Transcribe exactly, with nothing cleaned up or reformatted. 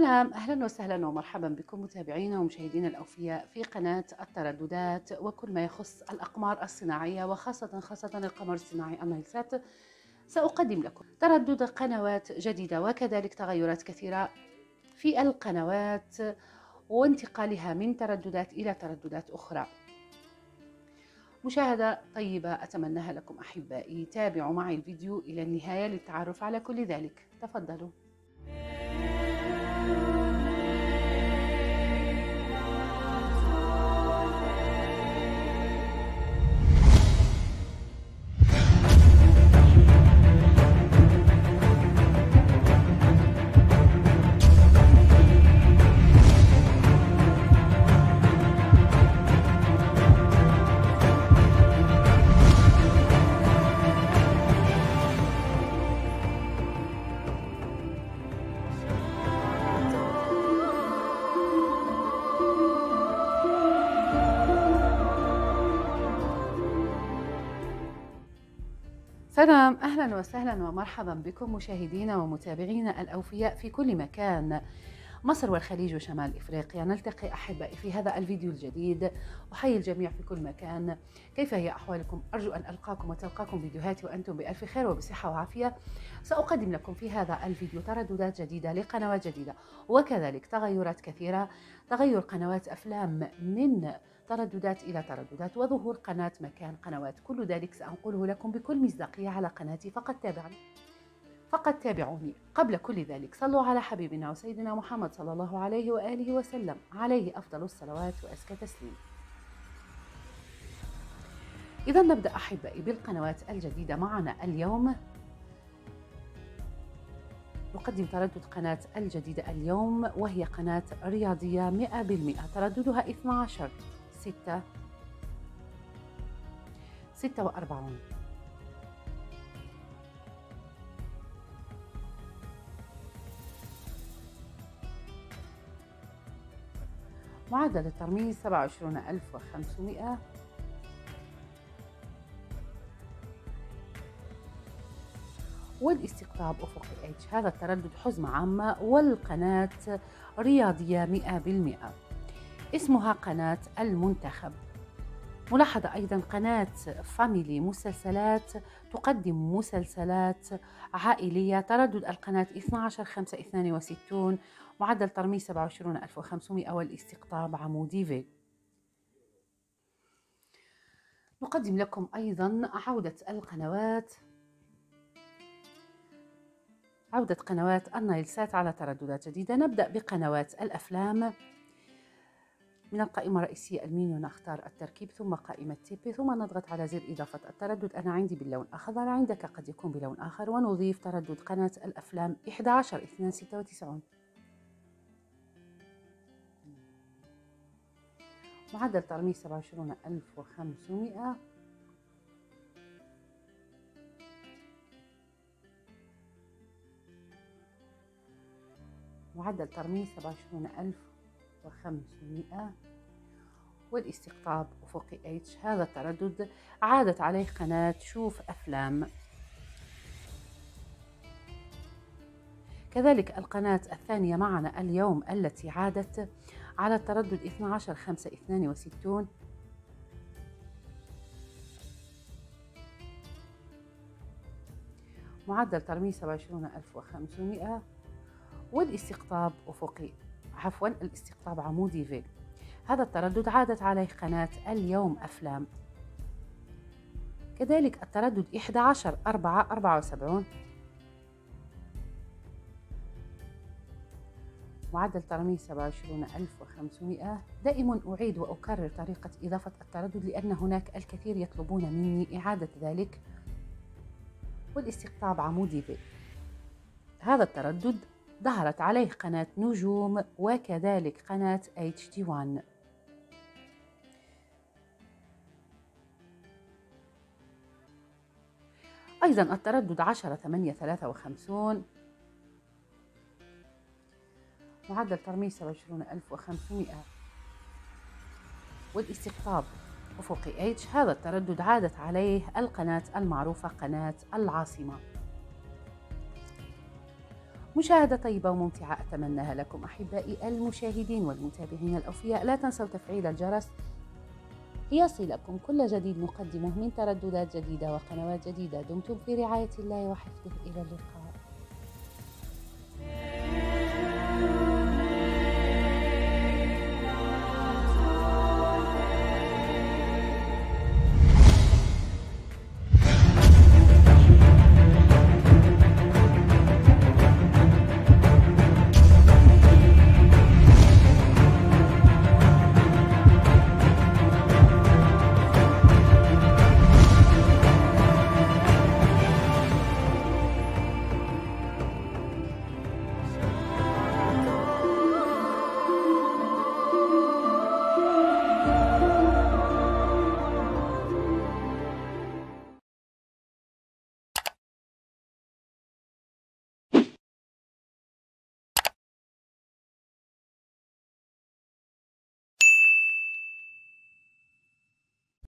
سلام، أهلا وسهلا ومرحبا بكم متابعينا ومشاهدينا الأوفياء في قناة الترددات وكل ما يخص الأقمار الصناعية وخاصة خاصة القمر الصناعي النايل سات. سأقدم لكم تردد قنوات جديدة وكذلك تغيرات كثيرة في القنوات وانتقالها من ترددات إلى ترددات أخرى. مشاهدة طيبة أتمناها لكم أحبائي، تابعوا معي الفيديو إلى النهاية للتعرف على كل ذلك، تفضلوا. سلام، أهلا وسهلا ومرحبا بكم مشاهدينا ومتابعينا الأوفياء في كل مكان، مصر والخليج وشمال إفريقيا. نلتقي أحبائي في هذا الفيديو الجديد، أحيي الجميع في كل مكان. كيف هي أحوالكم؟ أرجو أن ألقاكم وتلقاكم فيديوهاتي وأنتم بألف خير وبصحة وعافية. سأقدم لكم في هذا الفيديو ترددات جديدة لقنوات جديدة وكذلك تغيرات كثيرة، تغير قنوات أفلام من ترددات إلى ترددات وظهور قناة مكان قنوات، كل ذلك سأنقله لكم بكل مصداقية على قناتي، فقد تابعني فقد تابعوني. قبل كل ذلك صلوا على حبيبنا وسيدنا محمد صلى الله عليه وآله وسلم، عليه أفضل الصلوات وأزكى تسليم. إذا نبدأ أحبائي بالقنوات الجديدة معنا اليوم. نقدم تردد قناة الجديدة اليوم وهي قناة رياضية مئة بالمئة، ترددها اثني عشر ستة ستة وأربعون. معدل الترميز سبعة وعشرون ألف وخمسمائة. والاستقطاب أفقي إتش، هذا التردد حزمة عامة والقناة رياضية مئة بالمئة، اسمها قناة المنتخب. ملاحظة أيضا قناة فاميلي مسلسلات، تقدم مسلسلات عائلية، تردد القناة اثني عشر خمسة اثنين وستين، معدل ترميز سبعة وعشرين ألف وخمسمائة والاستقطاب عمودي في. نقدم لكم أيضا عودة القنوات، عودة قنوات النايل سات على ترددات جديدة. نبدأ بقنوات الأفلام، من القائمة الرئيسية اليمين ونختار التركيب ثم قائمة تيبي، ثم نضغط على زر إضافة التردد. أنا عندي باللون أخضر، عندك قد يكون بلون آخر، ونضيف تردد قناة الأفلام احدى عشر اثنين ستة وتسعين، معدل ترميز سبعة وعشرين ألف وخمسمائة، معدل ترميز سبعة وعشرين ألف وخمسمائة، والاستقطاب أفقي إتش، هذا التردد عادت عليه قناة شوف أفلام. كذلك القناة الثانية معنا اليوم التي عادت على التردد اثني عشر خمسة اثنين وستين، معدل ترميز سبعة وعشرين ألف وخمسمائة، والاستقطاب أفقي عفوا الاستقطاب عمودي في، هذا التردد عادت عليه قناة اليوم أفلام. كذلك التردد احدى عشر أربعة أربعة وسبعين، معدل ترميز سبعة وعشرين ألف وخمسمائة. دائما أعيد وأكرر طريقة إضافة التردد لأن هناك الكثير يطلبون مني إعادة ذلك. والاستقطاب عمودي في، هذا التردد ظهرت عليه قناة نجوم وكذلك قناة اتش تي واحد. أيضا التردد عشرة ثمانية ثلاثة وخمسين، معدل ترميز سبعة وعشرين ألف وخمسمائة، والاستقطاب أفقي إتش، هذا التردد عادت عليه القناة المعروفة قناة العاصمة. مشاهدة طيبة وممتعة أتمناها لكم أحبائي المشاهدين والمتابعين الأوفياء. لا تنسوا تفعيل الجرس ليصلكم كل جديد نقدمه من ترددات جديدة وقنوات جديدة. دمتم في رعاية الله وحفظه، إلى اللقاء.